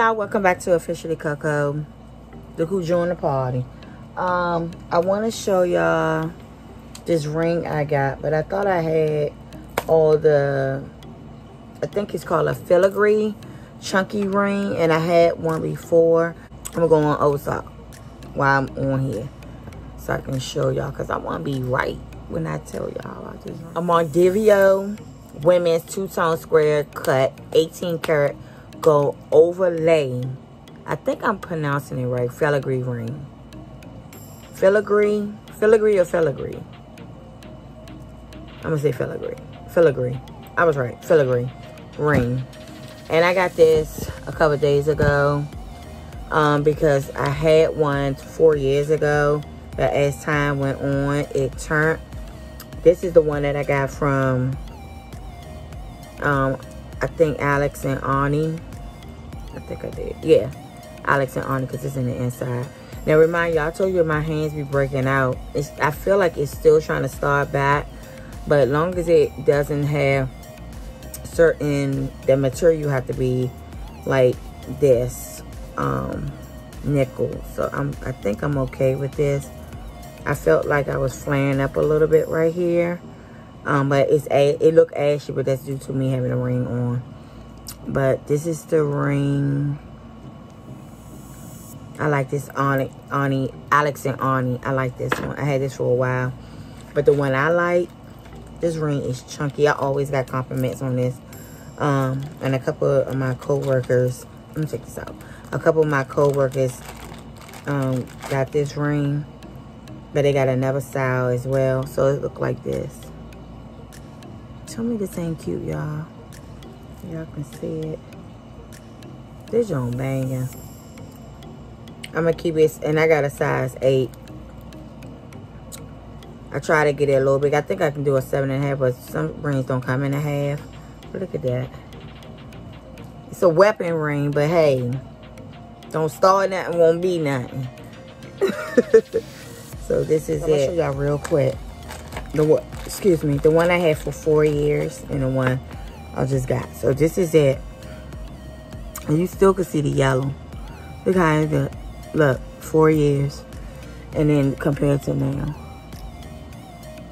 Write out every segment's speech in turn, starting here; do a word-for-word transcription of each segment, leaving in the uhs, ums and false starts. y'all, welcome back to Officially Coco. Look who joined the party. Um, I want to show y'all this ring I got, but I thought I had all the, I think it's called a filigree chunky ring, and I had one before. I'm going to go on Overstock while I'm on here so I can show y'all, because I want to be right when I tell y'all about this ring. A Mondevio women's two-tone square cut eighteen karat gold overlay. I think I'm pronouncing it right. Filigree ring. Filigree. Filigree or filigree? I'm going to say filigree. Filigree. I was right. Filigree ring. And I got this a couple of days ago um, because I had one four years ago. But as time went on, it turned. This is the one that I got from, um, I think, Alex and Ani. I think I did. Yeah. Alex and Ani, because it's in the inside. Now, remind y'all, I told you my hands be breaking out. It's, I feel like it's still trying to start back. But as long as it doesn't have certain, the material have to be like this um, nickel. So, I'm, I think I'm okay with this. I felt like I was flaring up a little bit right here. Um, but it's a, it looked ashy, but that's due to me having a ring on. But this is the ring. I like this Ani, Ani, Alex and Ani. I like this one. I had this for a while. But the one I like, this ring is chunky. I always got compliments on this. Um, and a couple of my co-workers, let me check this out. A couple of my co-workers um, got this ring. But they got another style as well. So it looked like this. Tell me this ain't cute, y'all. Y'all can see it. This joint banging. I'm going to keep it. And I got a size eight. I try to get it a little big. I think I can do a seven and a half. But some rings don't come in a half. But look at that. It's a weapon ring. But hey. Don't start nothing. Won't be nothing. So this is it. I'm going to show y'all real quick. The what? Excuse me. The one I had for four years. And the one I just got. So this is it. And you still can see the yellow. Look how it's good. Look, four years. And then compared to now.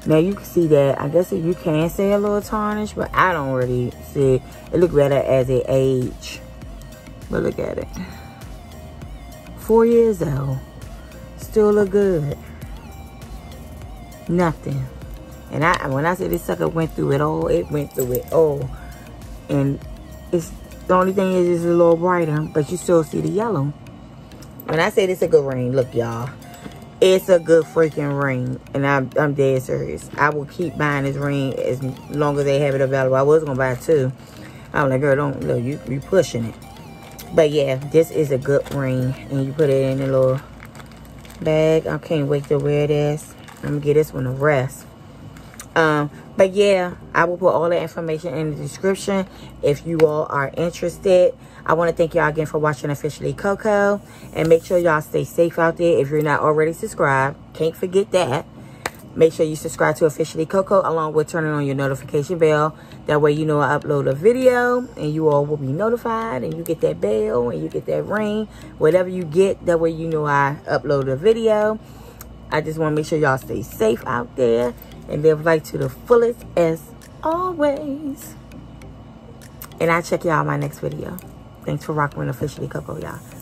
Now you can see that. I guess you can say a little tarnish. But I don't really see it. It looks better as it age. But look at it. Four years old. Still look good. Nothing. And I, when I say this sucker went through it all, it went through it all. And it's the only thing is it's a little brighter, but you still see the yellow. When I say this a good ring, look, y'all. It's a good freaking ring. And I'm, I'm dead serious. I will keep buying this ring as long as they have it available. I was going to buy two. I was like, girl, don't, look, you, you pushing it. But, yeah, this is a good ring. And you put it in a little bag. I can't wait to wear this. I'm going to get this one a rest. Um, but yeah, I will put all that information in the description if you all are interested. I want to thank y'all again for watching Officially Coco, and make sure y'all stay safe out there. If you're not already subscribed, can't forget that. Make sure you subscribe to Officially Coco along with turning on your notification bell. That way you know I upload a video and you all will be notified, and you get that bell and you get that ring. Whatever you get, that way you know I upload a video. I just want to make sure y'all stay safe out there. And live life to the fullest as always. And I'll check y'all in my next video. Thanks for rocking with Officially Coco, y'all.